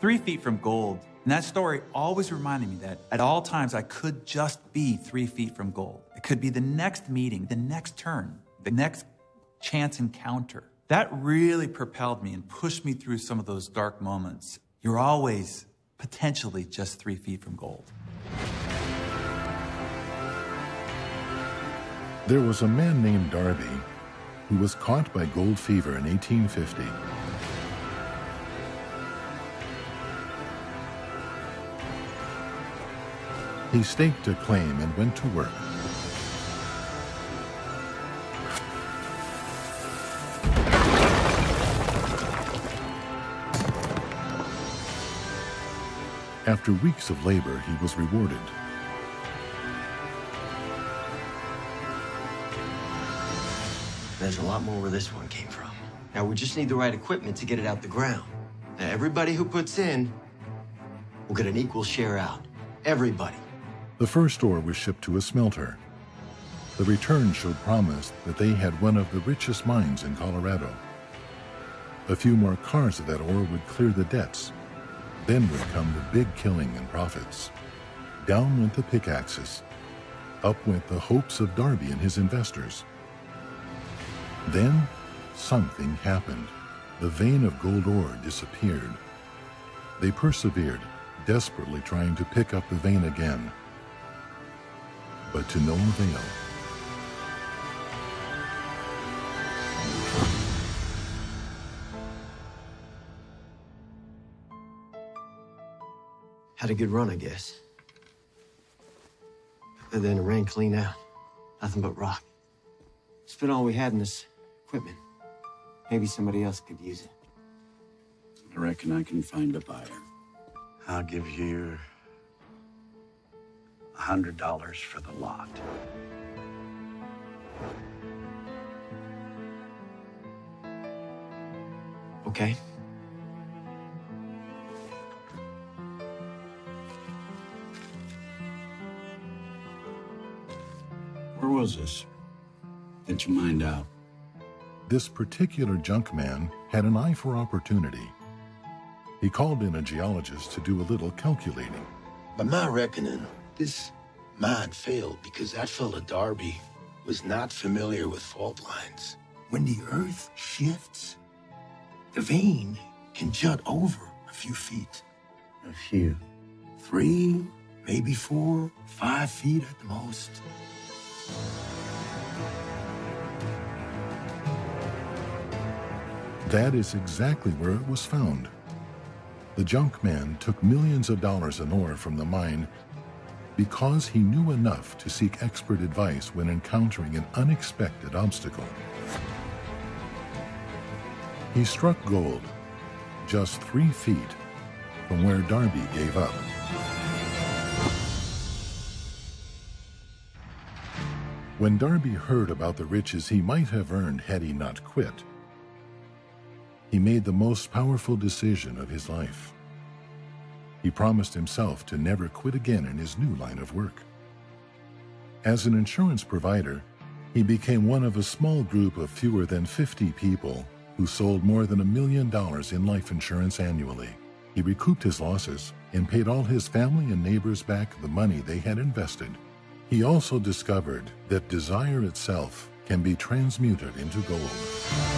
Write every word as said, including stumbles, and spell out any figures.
three feet from gold. And that story always reminded me that at all times I could just be three feet from gold. It could be the next meeting, the next turn, the next chance encounter. That really propelled me and pushed me through some of those dark moments. You're always potentially just three feet from gold. There was a man named Darby who was caught by gold fever in eighteen fifty. He staked a claim and went to work. After weeks of labor, he was rewarded. There's a lot more where this one came from. Now we just need the right equipment to get it out the ground. Now everybody who puts in will get an equal share out. Everybody. The first ore was shipped to a smelter. The return showed promise that they had one of the richest mines in Colorado. A few more cars of that ore would clear the debts. Then would come the big killing and profits. Down went the pickaxes. Up went the hopes of Darby and his investors. Then something happened. The vein of gold ore disappeared. They persevered, desperately trying to pick up the vein again. But to no avail. Had a good run, I guess. And then it ran clean out. Nothing but rock. Spent all we had in this equipment. Maybe somebody else could use it. I reckon I can find a buyer. I'll give you one hundred dollars for the lot. Okay. Where was this? Get your mind out. This particular junk man had an eye for opportunity. He called in a geologist to do a little calculating. By my reckoning, this mine failed because that fella Darby was not familiar with fault lines. When the earth shifts, the vein can jut over a few feet. A few? Three, maybe four, five feet at the most. That is exactly where it was found. The junk man took millions of dollars in ore from the mine because he knew enough to seek expert advice when encountering an unexpected obstacle. He struck gold just three feet from where Darby gave up. When Darby heard about the riches he might have earned had he not quit, he made the most powerful decision of his life. He promised himself to never quit again in his new line of work. As an insurance provider, he became one of a small group of fewer than fifty people who sold more than a million dollars in life insurance annually. He recouped his losses and paid all his family and neighbors back the money they had invested. He also discovered that desire itself can be transmuted into gold.